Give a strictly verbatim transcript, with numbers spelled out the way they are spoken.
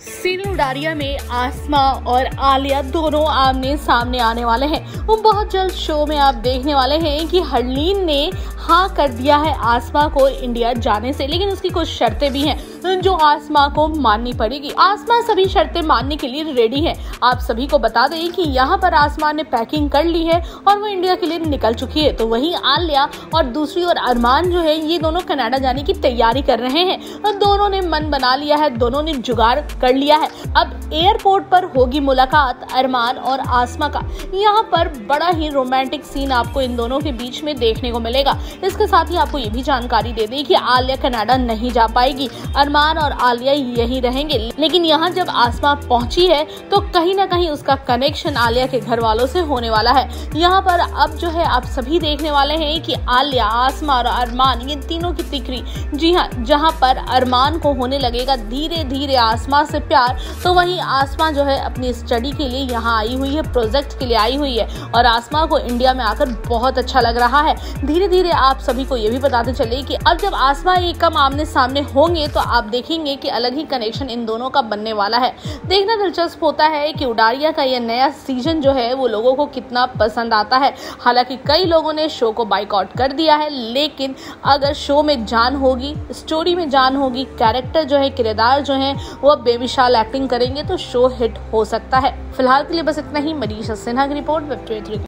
सिर उड़ारिया में आसमा और आलिया दोनों आमने सामने आने वाले हैं। वो बहुत जल्द शो में आप देखने वाले हैं कि हरलीन ने हाँ कर दिया है आसमा को इंडिया जाने से, लेकिन उसकी कुछ शर्तें भी हैं जो आसमा को माननी पड़ेगी। आसमा सभी शर्तें मानने के लिए रेडी है। आप सभी को बता दें कि यहाँ पर आसमा ने पैकिंग कर ली है और वो इंडिया के लिए निकल चुकी है। तो वहीं आलिया और दूसरी और अरमान जो है ये दोनों कनाडा जाने की तैयारी कर रहे हैं और दोनों ने मन बना लिया है, दोनों ने जुगाड़ कर लिया है। अब एयरपोर्ट पर होगी मुलाकात अरमान और आसमा का। यहाँ पर बड़ा ही रोमांटिक सीन आपको इन दोनों के बीच में देखने को मिलेगा। इसके साथ ही आपको ये भी जानकारी दे दें कि आलिया कनाडा नहीं जा पाएगी, अरमान और आलिया यहीं रहेंगे। लेकिन यहाँ जब आसमा पहुंची है तो कहीं ना कहीं उसका कनेक्शन आलिया के घर वालों से होने वाला है। यहाँ पर अब जो है आप सभी देखने वाले हैं कि आलिया, आसमा और अरमान, ये तीनों की तिकड़ी। जी हाँ, जहाँ पर अरमान को होने लगेगा धीरे धीरे आसमा से प्यार, तो वहीं आसमा जो है अपनी स्टडी के लिए यहाँ आई हुई है, प्रोजेक्ट के लिए आई हुई है और आसमा को इंडिया में आकर बहुत अच्छा लग रहा है। धीरे धीरे आप सभी को ये भी बताते चले कि अब जब आसमा ये कम आमने सामने होंगे तो आप देखेंगे कि अलग ही कनेक्शन इन दोनों का बनने वाला है। देखना दिलचस्प होता है कि उड़ारिया का ये नया सीजन जो है वो लोगों को कितना पसंद आता है। हालांकि कई लोगों ने शो को बाइकआउट कर दिया है, लेकिन अगर शो में जान होगी, स्टोरी में जान होगी, कैरेक्टर जो है, किरदार जो है वो बेबी शाल एक्टिंग करेंगे तो शो हिट हो सकता है। फिलहाल के लिए बस इतना ही। मनीष सिन्हा की रिपोर्ट।